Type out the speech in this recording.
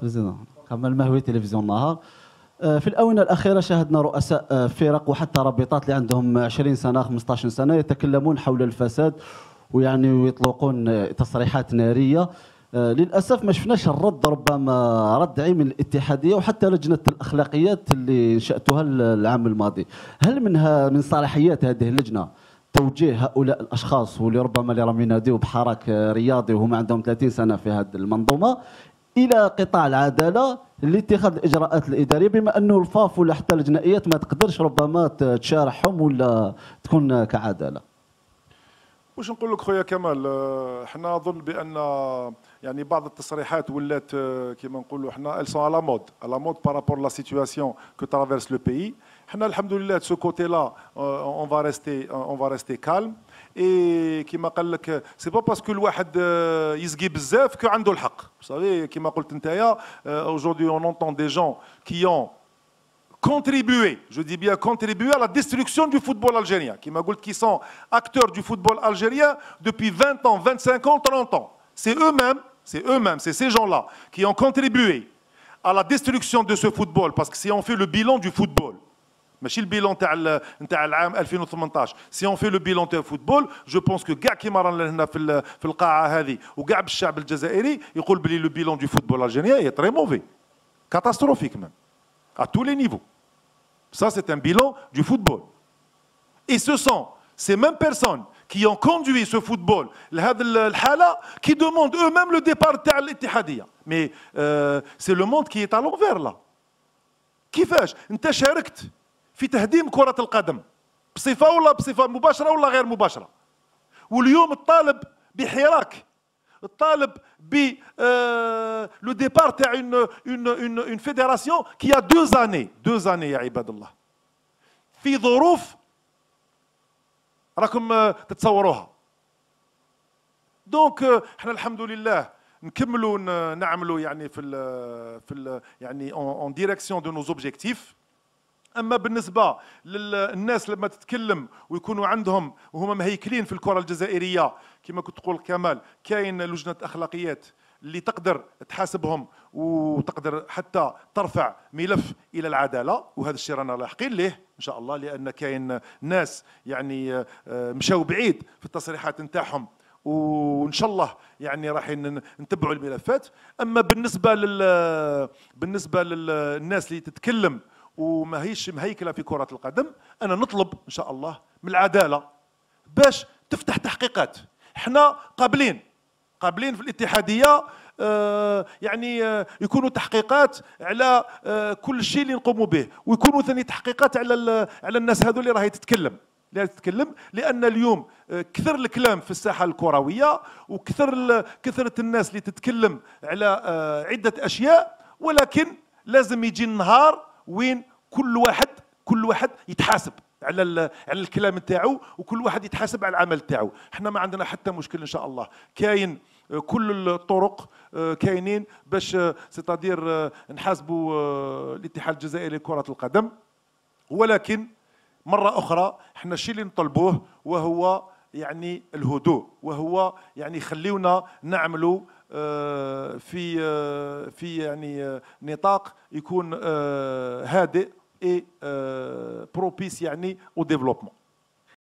بريزيدون كمل مهوي تلفزيون النهار. في الآونة الأخيرة شاهدنا رؤساء فرق وحتى رابطات اللي عندهم 20 سنة 15 سنة يتكلمون حول الفساد ويعني ويطلقون تصريحات نارية. للأسف ما شفناش الرد، ربما رد عام من الاتحادية وحتى لجنة الأخلاقيات اللي انشأتها العام الماضي. هل منها من صلاحيات هذه اللجنة توجيه هؤلاء الأشخاص واللي ربما اللي راهم يناديو بحراك رياضي وهم عندهم 30 سنة في هذه المنظومة إلى قطاع العدالة لاتخاذ الإجراءات الإدارية، بما أنه الفاف ولا حتى الجنائيات ما تقدرش ربما تشارحهم ولا تكون كعدالة؟ واش نقول لك خويا كمال، حنا نظن بان يعني بعض التصريحات ولات كيما نقولوا حنا السون على مود بارابور لا سيتواسيون كو ترافيرس لو بيي. حنا الحمد لله سو كوتي لا اون فا ريستي كالم. اي كيما قال لك سي با باسكو الواحد يزقي بزاف كو عنده الحق. صافي كيما قلت نتايا اجوردي اون اونتون دي جون كي اون contribuer, je dis bien contribuer à la destruction du football algérien, qui sont acteurs du football algérien depuis 20 ans, 25 ans, 30 ans. C'est eux-mêmes, c'est ces gens-là qui ont contribué à la destruction de ce football, parce que si on fait le bilan du football, ماشي البيلون تاع 2018، سي اون في لو بيلون تاع الفوتبول جو بونس كو كاع كيما رانا هنا في القاعه هذه وكاع الشعب الجزائري يقول بلي لو بيلون دو فوتبول الجيريان اي تري موفي catastrophique même. À tous les niveaux. Ça, c'est un bilan du football. Et ce sont ces mêmes personnes qui ont conduit ce football, qui demandent eux-mêmes le départ de l'Ittihadiyya. Mais c'est le monde qui est à l'envers, là. كيفاش انت شاركت في تهديم كرة القدم بصفة ولا بصفة مباشرة ولا غير مباشرة، واليوم الطالب بحراك، الطالب ب le départ تاع une fédération qui a deux années يا عباد الله في ظروف راكم تتصوروها. دونك احنا الحمد لله نكملوا نعملوا يعني في يعني en direction de nos objectifs. اما بالنسبه للناس لما تتكلم ويكونوا عندهم وهما مهيكلين في الكره الجزائريه كما كنت تقول كمال، كاين لجنه اخلاقيات اللي تقدر تحاسبهم وتقدر حتى ترفع ملف الى العداله، وهذا الشيء رانا لاحقين ليه ان شاء الله، لان كاين ناس يعني مشاو بعيد في التصريحات نتاعهم وان شاء الله يعني راح نتبعوا الملفات. اما بالنسبه للناس اللي تتكلم وما هيش مهيكله في كرة القدم، أنا نطلب إن شاء الله من العدالة باش تفتح تحقيقات. إحنا قابلين في الاتحادية يعني يكونوا تحقيقات على كل شيء اللي نقوموا به، ويكونوا ثاني تحقيقات على الناس هذو اللي راهي تتكلم، لأن اليوم كثر الكلام في الساحة الكروية وكثرة الناس اللي تتكلم على عدة أشياء، ولكن لازم يجي النهار وين كل واحد يتحاسب على الكلام تاعو، وكل واحد يتحاسب على العمل تاعو. احنا ما عندنا حتى مشكل ان شاء الله، كاين كل الطرق كاينين باش ستادير نحاسبوا الاتحاد الجزائري لكرة القدم، ولكن مرة أخرى احنا الشيء اللي نطلبوه وهو يعني الهدوء، وهو يعني خليونا نعملوا في يعني نطاق يكون هادئ اي بروبيس يعني او ديفلوبمون.